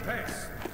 the pace.